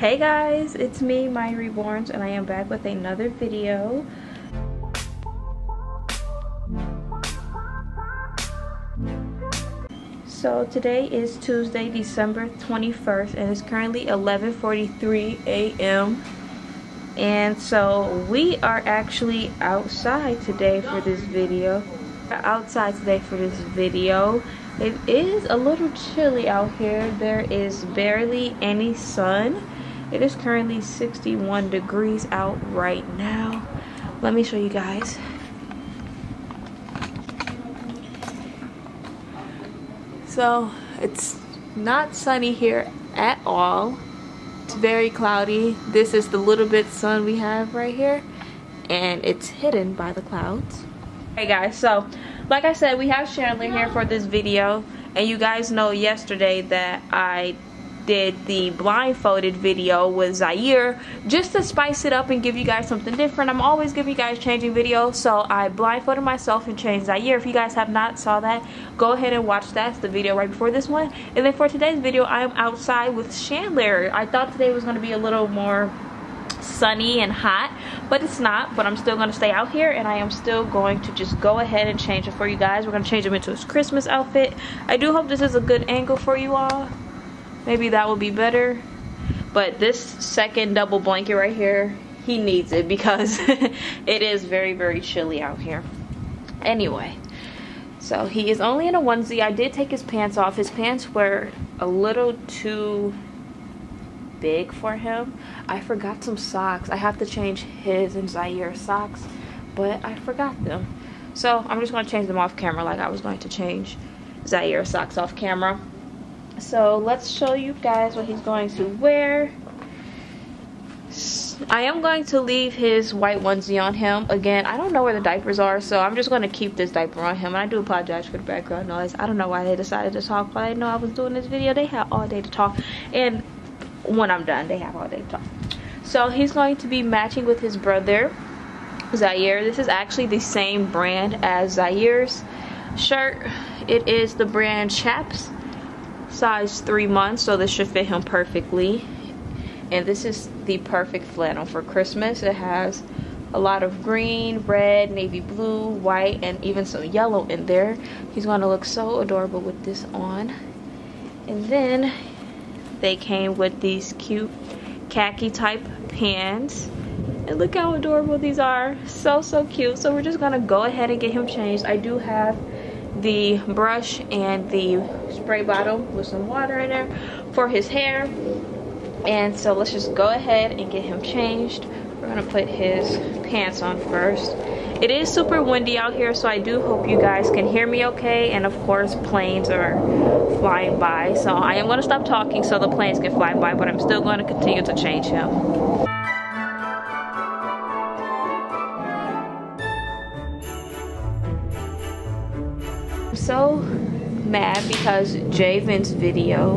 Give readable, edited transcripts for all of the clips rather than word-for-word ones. Hey guys, it's me, Mya Reborns, and I am back with another video. So today is Tuesday, December 21st, and it's currently 11:43 a.m. And so we are actually outside today for this video. It is a little chilly out here. There is barely any sun. It is currently 61 degrees out right now. Let me show you guys. So it's not sunny here at all. It's very cloudy. This is the little bit sun we have right here, and it's hidden by the clouds. Hey guys, so like I said, we have Chandler here for this video, and you guys know yesterday that I did the blindfolded video with Zaire just to spice it up and give you guys something different. I'm always giving you guys changing videos, so I blindfolded myself and changed Zaire. If you guys have not saw that, go ahead and watch that. It's the video right before this one. And then for today's video, I am outside with Chandler. I thought today was going to be a little more sunny and hot, but it's not. But I'm still going to stay out here, and I am still going to just go ahead and change it for you guys. We're going to change him into his Christmas outfit. I do hope this is a good angle for you all. Maybe that would be better, but this second double blanket right here, he needs it because it is very, very chilly out here. Anyway, so he is only in a onesie. I did take his pants off. His pants were a little too big for him. I forgot some socks. I have to change his and Zaire's socks, but I forgot them. So I'm just going to change them off camera like I was going to change Zaire's socks off camera. So let's show you guys what he's going to wear. I am going to leave his white onesie on him. Again, I don't know where the diapers are, so I'm just going to keep this diaper on him. And I do apologize for the background noise. I don't know why they decided to talk while they know I was doing this video. They had all day to talk, and when I'm done, they have all day to talk. So he's going to be matching with his brother, Zaire. This is actually the same brand as Zaire's shirt. It is the brand Chaps. Size 3 months, so this should fit him perfectly. And this is the perfect flannel for Christmas. It has a lot of green, red, navy blue, white, and even some yellow in there. He's going to look so adorable with this on. And then they came with these cute khaki type pants, and look how adorable these are. So cute. So we're just going to go ahead and get him changed. I do have the brush and the spray bottle with some water in there for his hair, and so let's just go ahead and get him changed. We're gonna put his pants on first. It is super windy out here, so I do hope you guys can hear me okay, and of course planes are flying by, so I am gonna stop talking so the planes can fly by, but I'm still going to continue to change him. So mad because Javen's video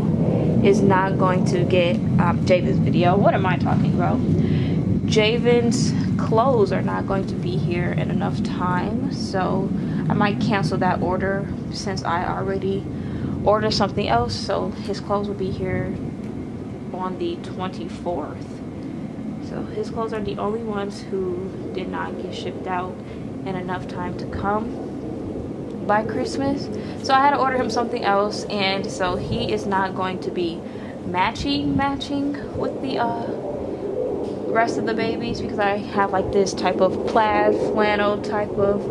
is not going to get Javen's video. What am I talking about? Javen's clothes are not going to be here in enough time, so I might cancel that order since I already ordered something else. So his clothes will be here on the 24th. So his clothes are the only ones who did not get shipped out in enough time to come by Christmas, so I had to order him something else, and so he is not going to be matching with the rest of the babies, because I have like this type of plaid flannel type of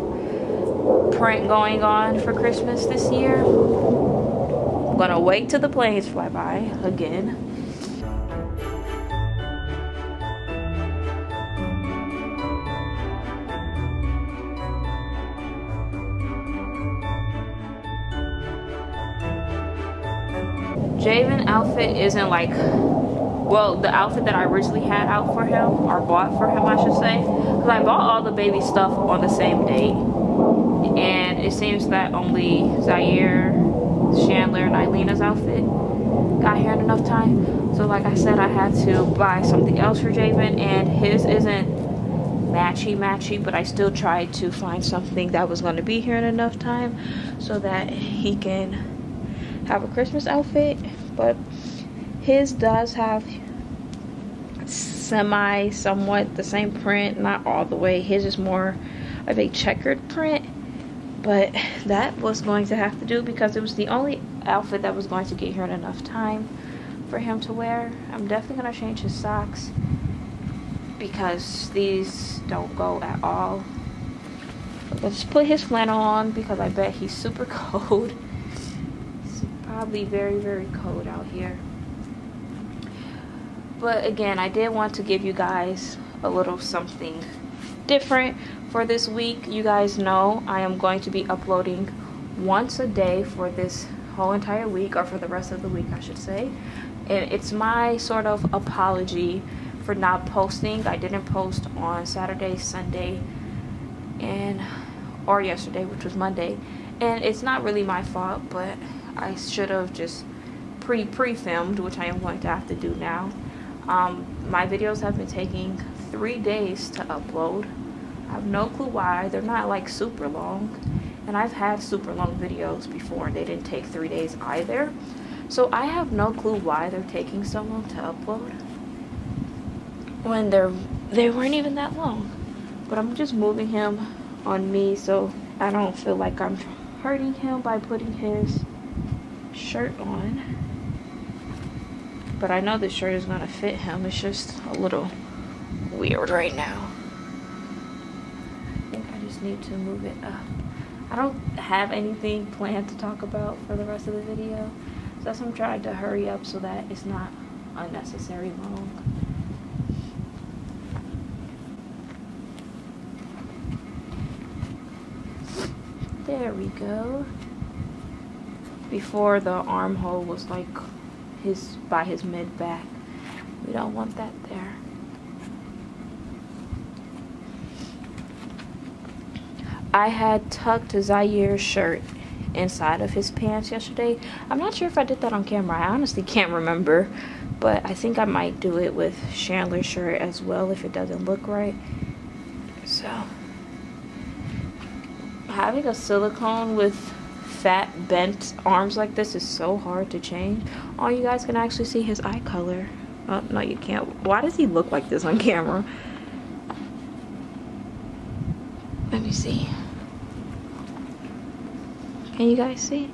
print going on for Christmas this year. I'm gonna wait till the planes fly by again. Javen's outfit isn't like, well, the outfit that I originally had out for him, or bought for him I should say, because I bought all the baby stuff on the same day, and it seems that only Zaire, Chandler, and Eilena's outfit got here in enough time. So like I said, I had to buy something else for Javen, and his isn't matchy, but I still tried to find something that was going to be here in enough time so that he can have a Christmas outfit. But his does have somewhat the same print, not all the way. His is more of a checkered print, but that was going to have to do because it was the only outfit that was going to get here in enough time for him to wear. I'm definitely going to change his socks because these don't go at all. Let's put his flannel on because I bet he's super cold. It's probably very, very cold out here. But again, I did want to give you guys a little something different for this week. You guys know I am going to be uploading once a day for this whole entire week, or for the rest of the week I should say. And it's my sort of apology for not posting. I didn't post on Saturday, Sunday, and or yesterday, which was Monday. And it's not really my fault, but I should have just pre-filmed, which I am going to have to do now. My videos have been taking 3 days to upload. I have no clue why. They're not like super long, and I've had super long videos before and they didn't take 3 days either, so I have no clue why they're taking so long to upload when they weren't even that long. But I'm just moving him on me so I don't feel like I'm hurting him by putting his shirt on. But I know this shirt is gonna fit him. It's just a little weird right now. I think I just need to move it up. I don't have anything planned to talk about for the rest of the video, so that's why I'm trying to hurry up so that it's not unnecessary long. There we go. Before, the armhole was like by his mid back. We don't want that there. I had tucked Zaire's shirt inside of his pants yesterday. I'm not sure if I did that on camera. I honestly can't remember, but I think I might do it with Chandler's shirt as well if it doesn't look right. So having a silicone with fat bent arms like this is so hard to change. Oh, you guys can actually see his eye color. Oh no, you can't. Why does he look like this on camera? Let me see. Can you guys see?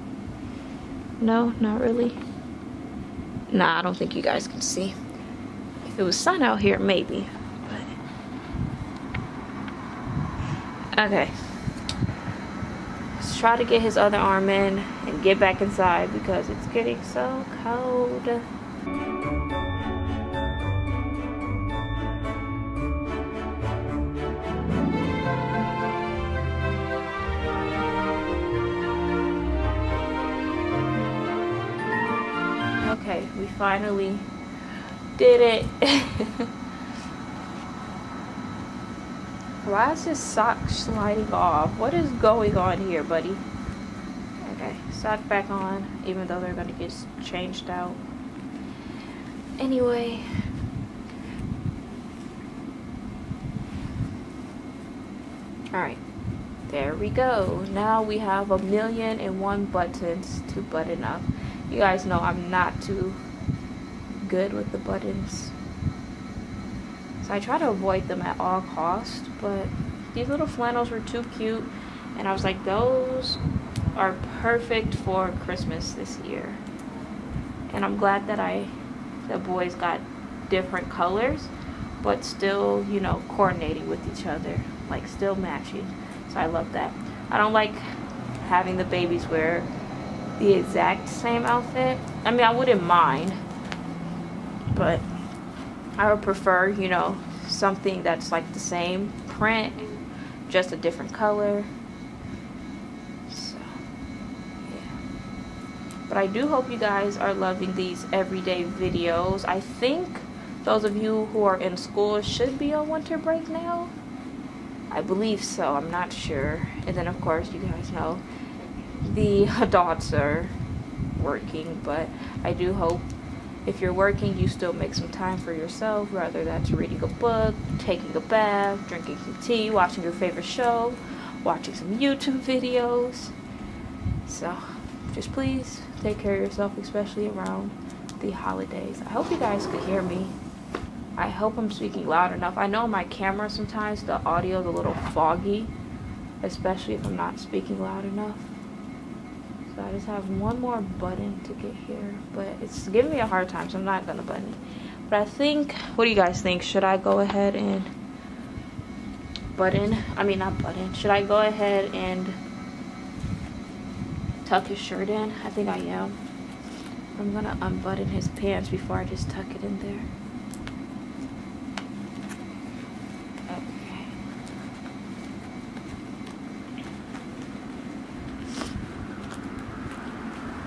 No, not really. Nah, I don't think you guys can see. If it was sun out here, maybe. But okay. Try to get his other arm in and get back inside because it's getting so cold. Okay, we finally did it. Why is his sock sliding off? What is going on here, buddy? Okay, sock back on, even though they're gonna get changed out. Anyway. Alright, there we go. Now we have 1,001,001 buttons to button up. You guys know I'm not too good with the buttons. I try to avoid them at all costs, but these little flannels were too cute and I was like, those are perfect for Christmas this year. And I'm glad that the boys got different colors, but still, you know, coordinating with each other, like still matching. So I love that. I don't like having the babies wear the exact same outfit. I mean, I wouldn't mind, but I would prefer, you know, something that's like the same print, just a different color. So, yeah. But I do hope you guys are loving these everyday videos. I think those of you who are in school should be on winter break now. I believe so, I'm not sure. And then of course, you guys know the adults are working, but I do hope if you're working, you still make some time for yourself, whether that's reading a book, taking a bath, drinking some tea, watching your favorite show, watching some YouTube videos. So just please take care of yourself, especially around the holidays. I hope you guys could hear me. I hope I'm speaking loud enough. I know my camera sometimes the audio is a little foggy, especially if I'm not speaking loud enough. So I just have one more button to get here, but it's giving me a hard time, so I'm not gonna button it. But I think, what do you guys think? Should I go ahead and button? I mean, not button. Should I go ahead and tuck his shirt in? I think I am. I'm gonna unbutton his pants before I just tuck it in there.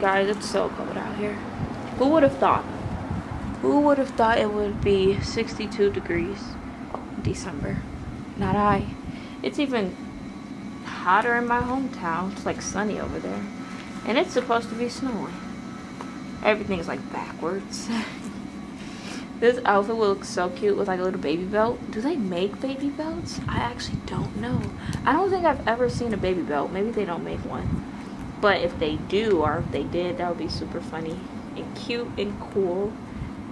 Guys, it's so cold out here. Who would have thought? Who would have thought it would be 62 degrees in December? Not I. It's even hotter in my hometown. It's like sunny over there. And it's supposed to be snowing. Everything's like backwards. This outfit will look so cute with like a little baby belt. Do they make baby belts? I actually don't know. I don't think I've ever seen a baby belt. Maybe they don't make one. But if they do, or if they did, that would be super funny and cute and cool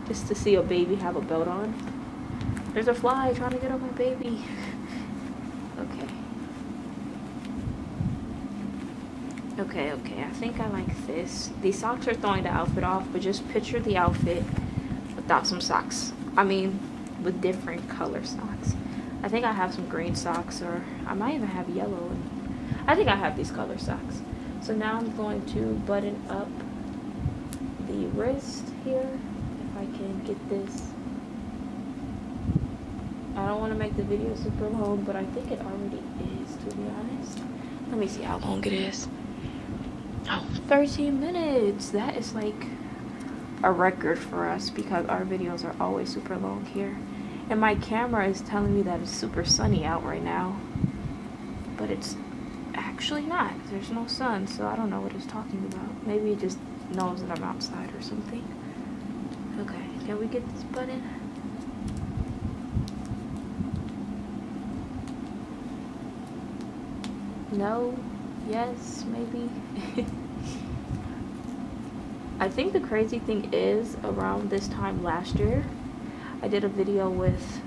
just to see a baby have a belt on. There's a fly trying to get on my baby. Okay. Okay, okay. I think I like this. These socks are throwing the outfit off, but just picture the outfit without some socks. I mean, with different color socks. I think I have some green socks, or I might even have yellow. I think I have these color socks. So now I'm going to button up the wrist here, if I can get this. I don't want to make the video super long, but I think it already is, to be honest. Let me see how long it is. Oh, 13 minutes. That is like a record for us because our videos are always super long here. And my camera is telling me that it's super sunny out right now, but it's actually not. There's no sun, so I don't know what it's talking about. Maybe it just knows that I'm outside or something. Okay, can we get this button? No? Yes? Maybe? I think the crazy thing is, around this time last year, I did a video with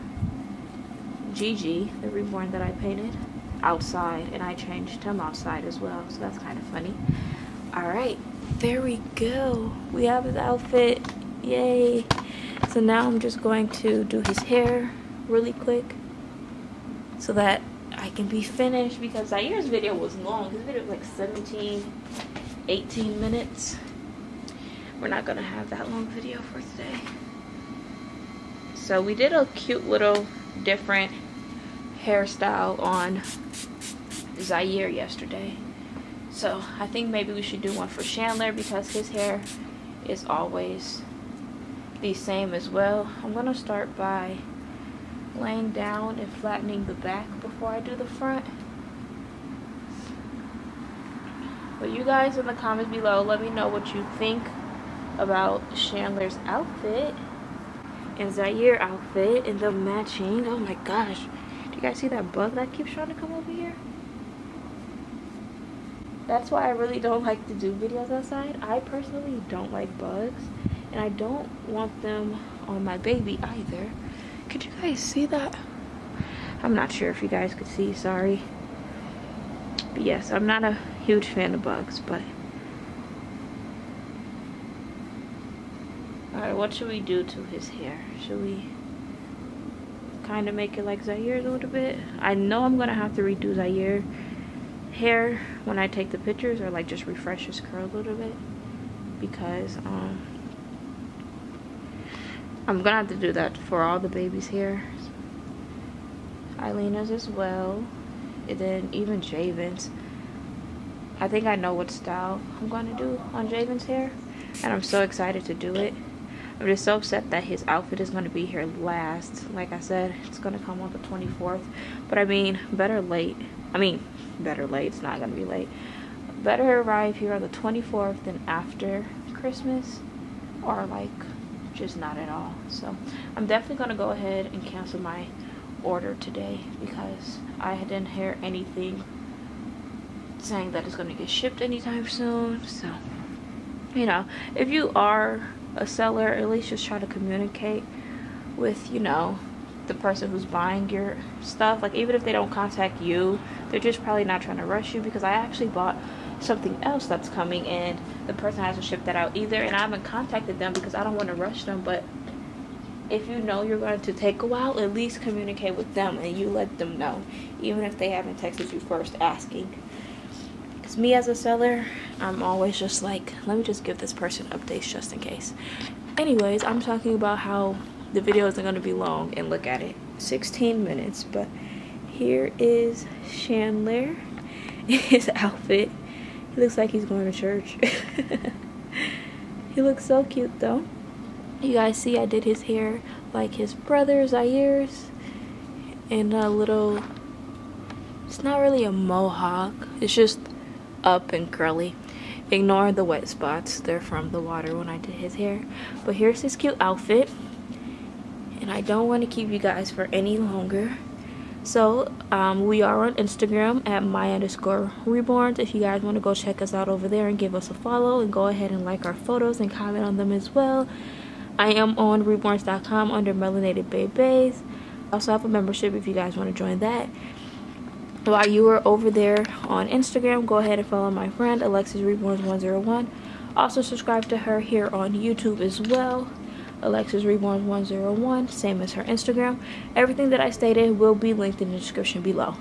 Gigi, the reborn that I painted, outside, and I changed him outside as well, so that's kind of funny. All right, there we go, we have his outfit. Yay. So now I'm just going to do his hair really quick so that I can be finished, because Zaire's video was long. His video was like 17-18 minutes. We're not gonna have that long video for today. So we did a cute little different hairstyle on Zaire yesterday, so I think maybe we should do one for Chandler because his hair is always the same as well. I'm gonna start by laying down and flattening the back before I do the front. But you guys in the comments below, let me know what you think about Chandler's outfit and Zaire's outfit and the matching. Oh my gosh. You guys see that bug that keeps trying to come over here? That's why I really don't like to do videos outside. I personally don't like bugs, and I don't want them on my baby either. Could you guys see that? I'm not sure if you guys could see, sorry. But yes, I'm not a huge fan of bugs, but alright, what should we do to his hair? Should we kind of make it like Zaire's a little bit? I know I'm gonna have to redo Zaire's hair when I take the pictures, or like just refresh his curl a little bit, because I'm gonna have to do that for all the babies here, Eileen's as well, and then even Javen's. I think I know what style I'm gonna do on Javen's hair, and I'm so excited to do it. I'm just so upset that his outfit is going to be here last. Like I said, it's going to come on the 24th. But I mean, better late. I mean, better late. It's not going to be late. Better arrive here on the 24th than after Christmas. Or like, just not at all. So, I'm definitely going to go ahead and cancel my order today, because I didn't hear anything saying that it's going to get shipped anytime soon. So, you know, if you are a seller, at least just try to communicate with, you know, the person who's buying your stuff. Like, even if they don't contact you, they're just probably not trying to rush you, because I actually bought something else that's coming and the person hasn't shipped that out either, and I haven't contacted them because I don't want to rush them. But if you know you're going to take a while, at least communicate with them and you let them know, even if they haven't texted you first asking. Because me as a seller, I'm always just like, let me just give this person updates just in case. Anyways, I'm talking about how the video isn't going to be long, and look at it, 16 minutes. But here is Chandler in his outfit. He looks like he's going to church. He looks so cute though. You guys see I did his hair like his brother Zaire's, and a little, it's not really a mohawk, it's just up and curly. Ignore the wet spots, they're from the water when I did his hair. But here's his cute outfit, and I don't want to keep you guys for any longer. So we are on Instagram at Mya_Reborns. If you guys want to go check us out over there and give us a follow, and go ahead and like our photos and comment on them as well. I am on reborns.com under melanated babies. I also have a membership if you guys want to join that. While you are over there on Instagram, go ahead and follow my friend alexisreborns101. Also subscribe to her here on YouTube as well, alexisreborns101, same as her Instagram. Everything that I stated will be linked in the description below.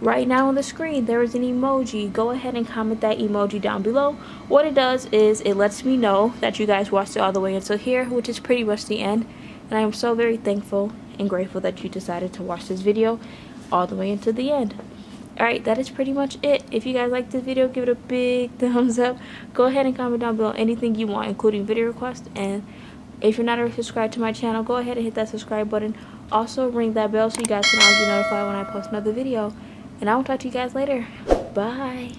Right now on the screen there is an emoji. Go ahead and comment that emoji down below. What it does is it lets me know that you guys watched it all the way until here, which is pretty much the end, and I am so very thankful and grateful that you decided to watch this video all the way until the end. Alright, that is pretty much it. If you guys like this video, give it a big thumbs up. Go ahead and comment down below anything you want, including video requests. And if you're not already subscribed to my channel, go ahead and hit that subscribe button. Also, ring that bell so you guys can always be notified when I post another video. And I will talk to you guys later. Bye.